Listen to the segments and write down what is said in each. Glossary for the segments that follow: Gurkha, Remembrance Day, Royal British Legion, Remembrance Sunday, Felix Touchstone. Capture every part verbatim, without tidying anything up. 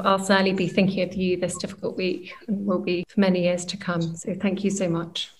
I'll certainly be thinking of you this difficult week and will be for many years to come. So thank you so much.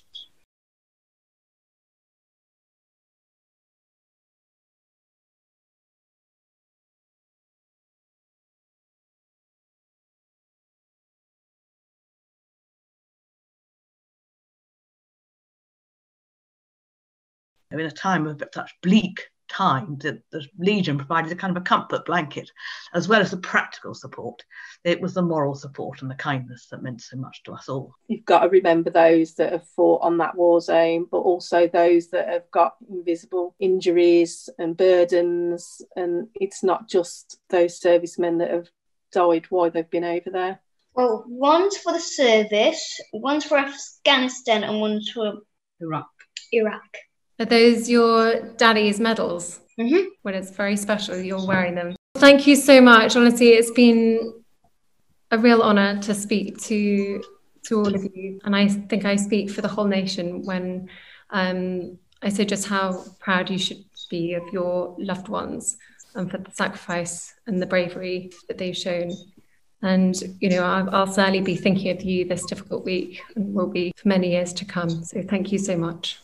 I mean, a time of such bleak time, that the Legion provided a kind of a comfort blanket, as well as the practical support. It was the moral support and the kindness that meant so much to us all. You've got to remember those that have fought on that war zone, but also those that have got invisible injuries and burdens. And it's not just those servicemen that have died while they've been over there. Well, one's for the service, one's for Afghanistan, and one's for Iraq. Iraq. Are those your daddy's medals? Mm-hmm. Well, it's very special you're wearing them. Thank you so much. Honestly, it's been a real honour to speak to to all of you. And I think I speak for the whole nation when um, I say just how proud you should be of your loved ones and for the sacrifice and the bravery that they've shown. And, you know, I'll, I'll certainly be thinking of you this difficult week and will be for many years to come. So thank you so much.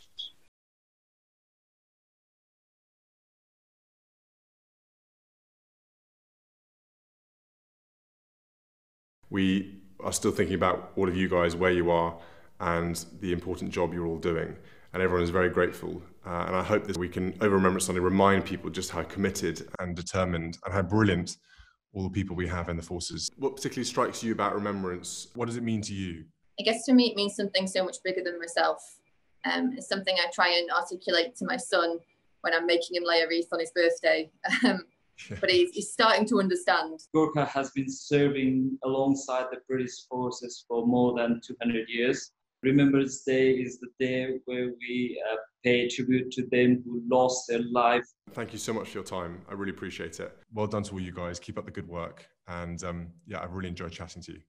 We are still thinking about all of you guys, where you are, and the important job you're all doing. And everyone is very grateful. Uh, and I hope that we can, over Remembrance Sunday, remind people just how committed and determined and how brilliant all the people we have in the forces. What particularly strikes you about Remembrance? What does it mean to you? I guess to me it means something so much bigger than myself. Um, it's something I try and articulate to my son when I'm making him lay a wreath on his birthday. Um, But he's, he's starting to understand. Gurkha has been serving alongside the British forces for more than two hundred years. Remembrance Day is the day where we uh, pay tribute to them who lost their life. Thank you so much for your time. I really appreciate it. Well done to all you guys. Keep up the good work. And um, yeah, I've really enjoyed chatting to you.